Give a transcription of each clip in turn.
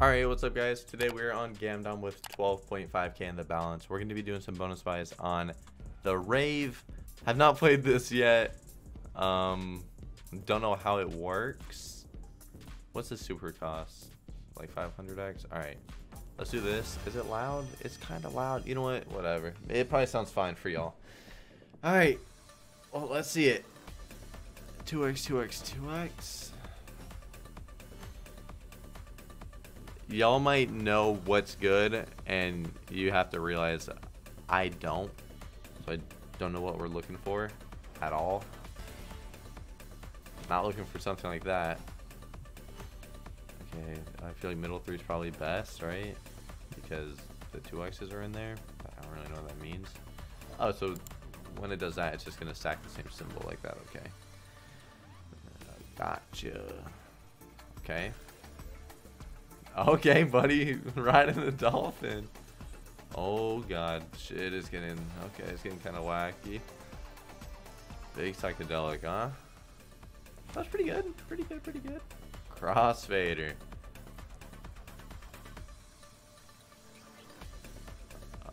Alright, what's up guys? Today we're on Gamdom with 12.5k in the balance. We're going to be doing some bonus buys on the Rave. I've not played this yet. Don't know how it works. What's the super cost? Like 500x? Alright, let's do this. Is it loud? It's kind of loud. You know what? Whatever. It probably sounds fine for y'all. Alright, well, let's see it. 2x, 2x, 2x. Y'all might know what's good, and you have to realize I don't. So I don't know what we're looking for at all. Not looking for something like that. Okay, I feel like middle three is probably best, right? Because the 2x's are in there. I don't really know what that means. Oh, so when it does that, it's just going to stack the same symbol like that. Okay. Gotcha. Okay. Okay, buddy, riding the dolphin. Oh god, shit is getting okay. It's getting kind of wacky. Big psychedelic, huh? That's pretty good. Pretty good. Pretty good. Crossfader.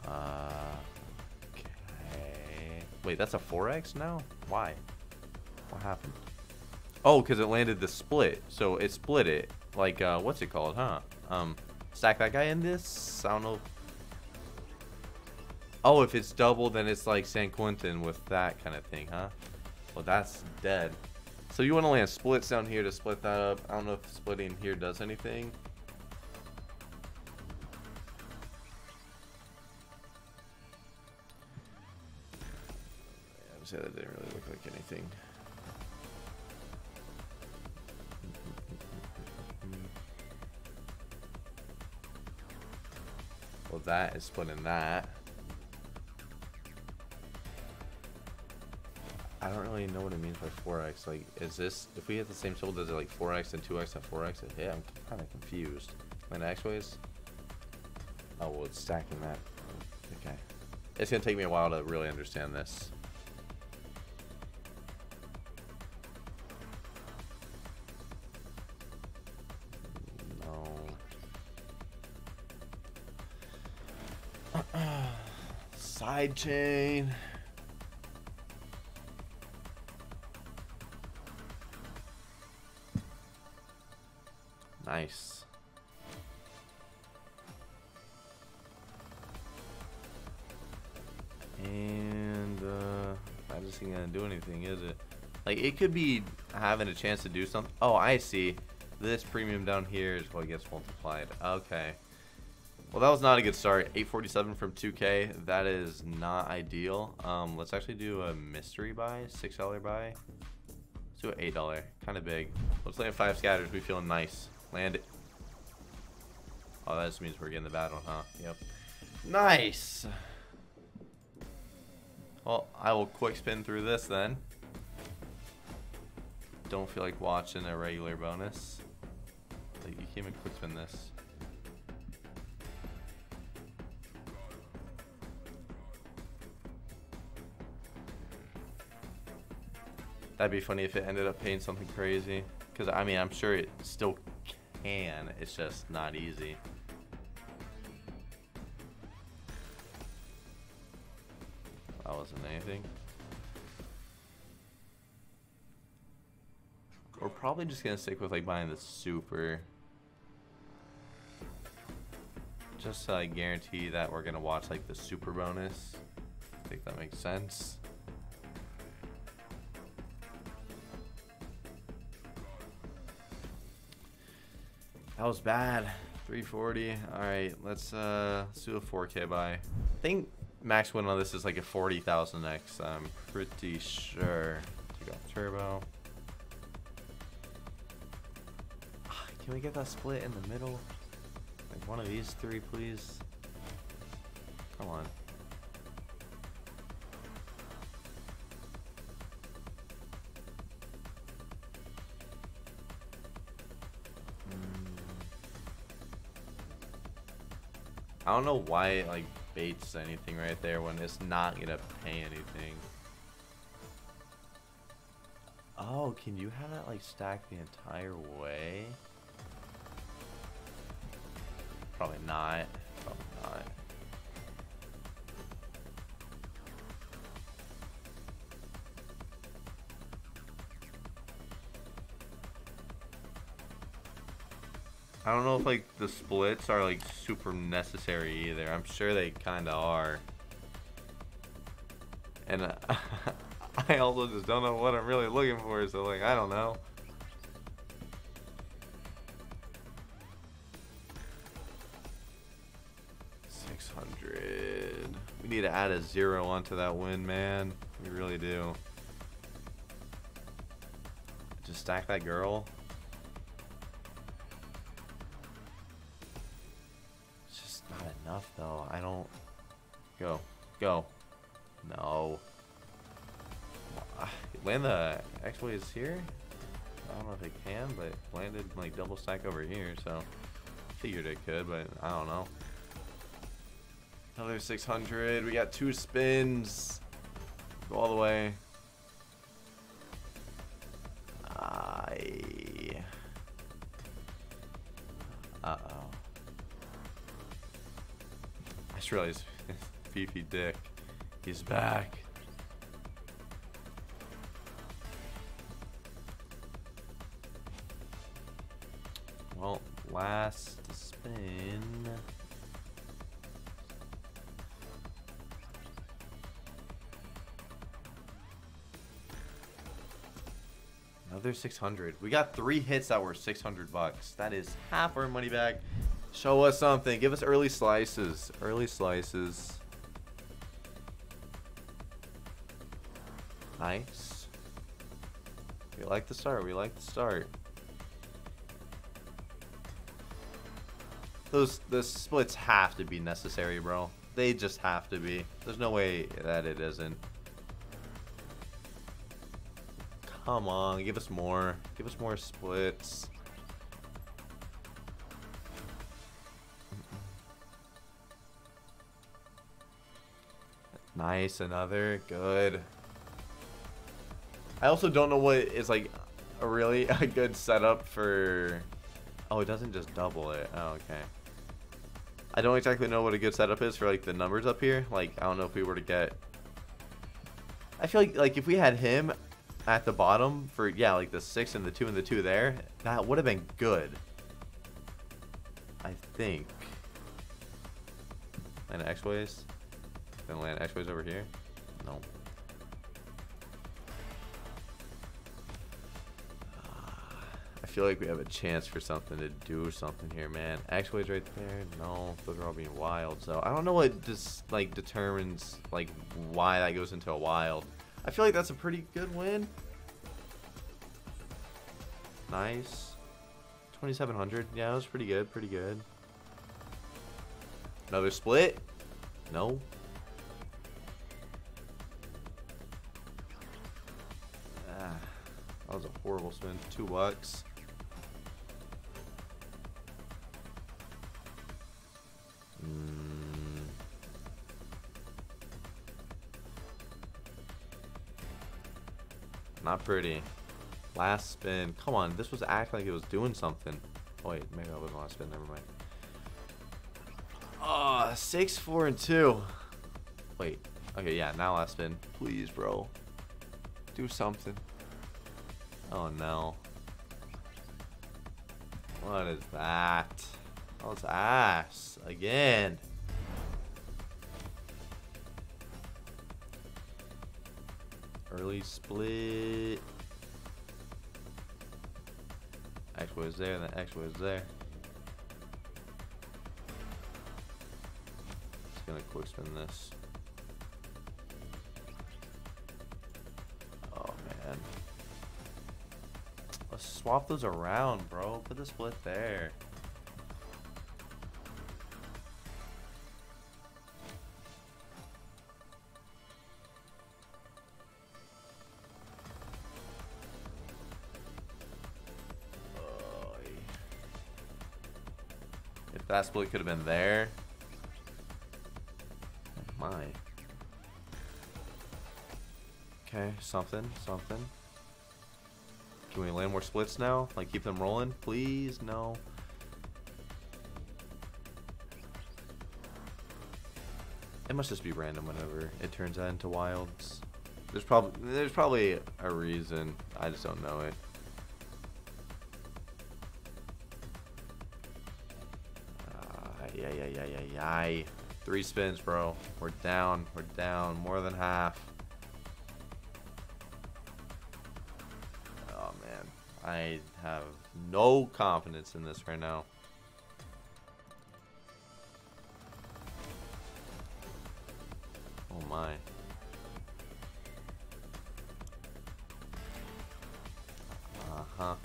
Okay. Wait, that's a 4x now? Why? What happened? Oh, because it landed the split. So it split it. Like, what's it called, huh? Stack that guy in this? I don't know. Oh, if it's double, then it's like San Quentin with that kind of thing, huh? Well, that's dead. So you want to land splits down here to split that up. I don't know if splitting here does anything. I would say that didn't really look like anything. Well, that is splitting that. I don't really know what it means by 4x. Like, is this, if we hit the same symbol, does it like 4x and 2x and 4x? Yeah, I'm kind of confused. And X-Ways? Oh, well, it's stacking that. Okay. It's going to take me a while to really understand this. Side chain. Nice. And that isn't gonna do anything, is it? Like, it could be having a chance to do something. Oh, I see. This premium down here is what gets multiplied. Okay. Well, that was not a good start. 847 from 2k. That is not ideal. Let's actually do a mystery buy, $6 buy. Let's do an $8. Kind of big. Let's land 5 scatters. We feeling nice. Land it. Oh, that just means we're getting the bad one, huh? Yep. Nice. Well, I will quick spin through this then. Don't feel like watching a regular bonus. Like, you can't even quick spin this. That'd be funny if it ended up paying something crazy. Because, I mean, I'm sure it still can. It's just not easy. That wasn't anything. We're probably just going to stick with, like, buying the super. Just to, like, guarantee that we're going to watch, like, the super bonus. I think that makes sense. That was bad. 340. All right, let's do a 4k buy. I think max win on this is like a 40,000x. I'm pretty sure. Take off turbo. Can we get that split in the middle? Like one of these three, please. Come on. I don't know why it like baits anything right there when it's not gonna pay anything. Oh, can you have that like stack the entire way? Probably not. Probably not. I don't know if like the splits are like super necessary either. I'm sure they kind of are. And I also just don't know what I'm really looking for, so like, I don't know. We need to add a 0 onto that win, man. We really do. Just stack that girl. It's just not enough, though. I don't... Go. Go. No. Land the X-Ways here? I don't know if it can, but it landed like double stack over here, so... Figured it could, but I don't know. Another 600. We got 2 spins. Go all the way. Uh-oh. I just realized Beefy Dick. He's back. Well, last spin. Another 600. We got 3 hits that were 600 bucks. That is half our money back. Show us something. Give us early slices. Early slices. Nice. We like the start. We like the start. The splits have to be necessary, bro. They just have to be. There's no way that it isn't. Come on, give us more. Give us more splits. Nice, another. Good. I also don't know what is like a really good setup for... Oh, it doesn't just double it. Oh, okay. I don't exactly know what a good setup is for like the numbers up here. Like, I don't know if we were to get... I feel like if we had him... at the bottom for, yeah, like the 6 and the 2 there, that would have been good. I think. Land X-Ways. Then land X-Ways over here. No. I feel like we have a chance for something to do something here, man. X-Ways right there. No, those are all being wild. So I don't know what just like determines like why that goes into a wild. I feel like that's a pretty good win. Nice. 2,700. Yeah, that was pretty good. Pretty good. Another split? No. Ah, that was a horrible spin. $2. Not pretty. Last spin. Come on, this was acting like it was doing something. Oh, wait, maybe that wasn't last spin. Never mind. Oh, 6, 4, and 2. Wait. Okay, yeah, now last spin. Please, bro. Do something. Oh, no. What is that? Oh, it's ass. Again. Early split. X was there, and then X was there. Just gonna quick spin this. Oh man. Let's swap those around, bro. Put the split there. That split could have been there. Oh my. Okay, something, something. Can we land more splits now? Like, keep them rolling? Please, no. It must just be random whenever it turns out into wilds. There's probably a reason. I just don't know it. Yay. 3 spins, bro. We're down. We're down. More than half. Oh, man. I have no confidence in this right now. Oh, my. Uh-huh.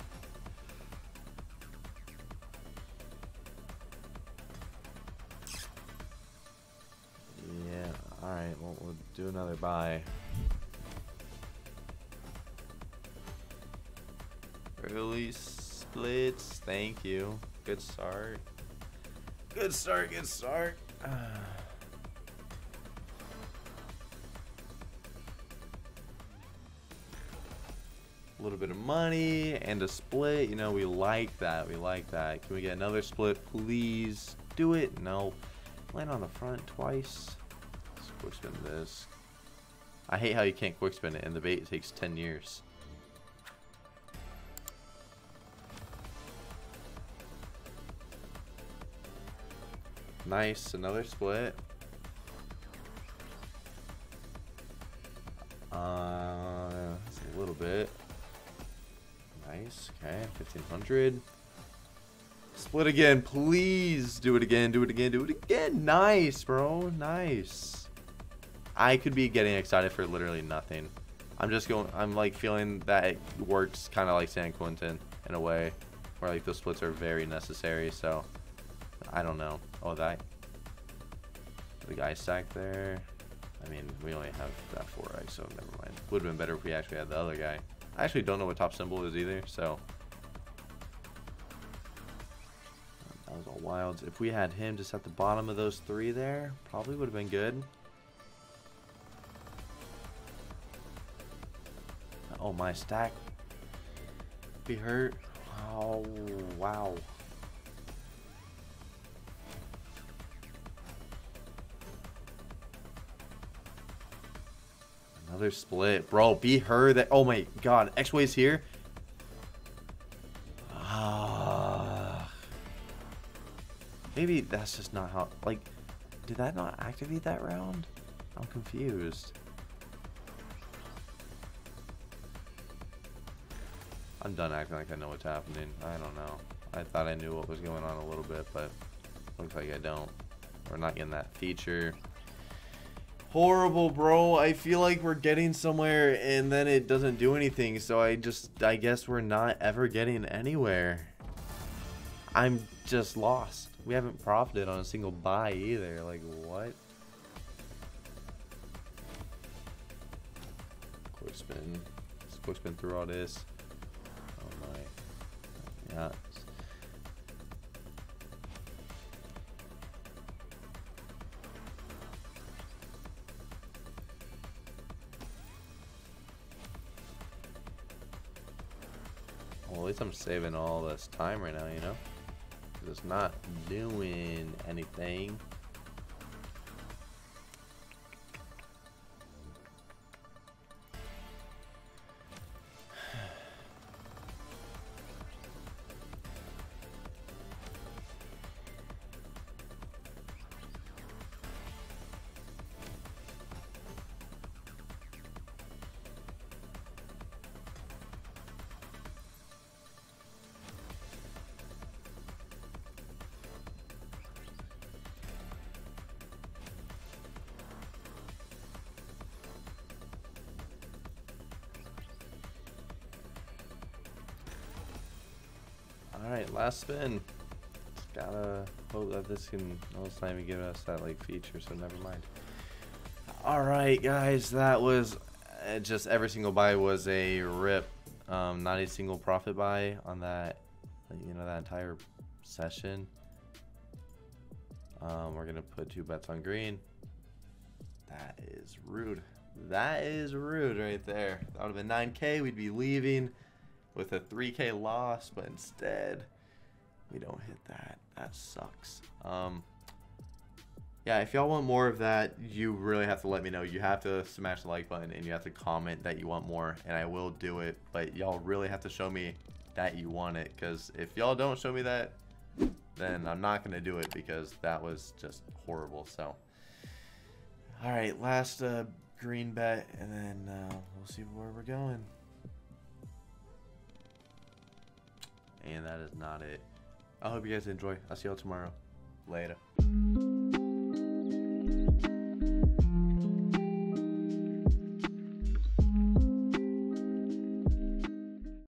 Alright, well, we'll do another buy. Early splits, thank you. Good start. Good start, good start. A little bit of money and a split. You know, we like that. We like that. Can we get another split, please? Do it. No. Land on the front twice. Quick spin this. I hate how you can't quick spin it, and the bait takes 10 years. Nice, another split. That's a little bit. Nice, okay, 1500. Split again, please. Do it again, do it again, do it again. Nice, bro, nice. I could be getting excited for literally nothing. I'm like feeling that it works kind of like San Quentin in a way where like the splits are very necessary. So I don't know. Oh, that the guy stack there. I mean, we only have that 4x, so never mind. Would have been better if we actually had the other guy. I actually don't know what top symbol is either. So that was all wilds. If we had him just at the bottom of those 3 there, probably would have been good. Oh, my stack be hurt. Oh, wow. Another split, bro. Be hurt. That. Oh my God. X-Ways here. Maybe that's just not how. Like, did that not activate that round? I'm confused. I'm done acting like I know what's happening. I don't know. I thought I knew what was going on a little bit, but looks like I don't. We're not getting that feature. Horrible, bro. I feel like we're getting somewhere and then it doesn't do anything. So I guess we're not ever getting anywhere. I'm just lost. We haven't profited on a single buy either. Like, what? Quick spin. Quick spin through all this. Yeah. Well, at least I'm saving all this time right now, you know? 'Cause it's not doing anything. Alright, last spin. Just gotta hope that this can almost not even give us that like feature, so never mind. Alright guys, that was just every single buy was a rip. Not a single profit buy on that, you know, that entire session. We're gonna put 2 bets on green. That is rude. That is rude right there. That would have been 9K, we'd be leaving with a 3K loss, but instead we don't hit that. That sucks. Yeah, if y'all want more of that, you really have to let me know. You have to smash the like button and you have to comment that you want more, and I will do it. But y'all really have to show me that you want it, because if y'all don't show me that, then I'm not going to do it, because that was just horrible. So, all right, last green bet, and then we'll see where we're going. And that is not it. I hope you guys enjoy. I'll see y'all tomorrow. Later.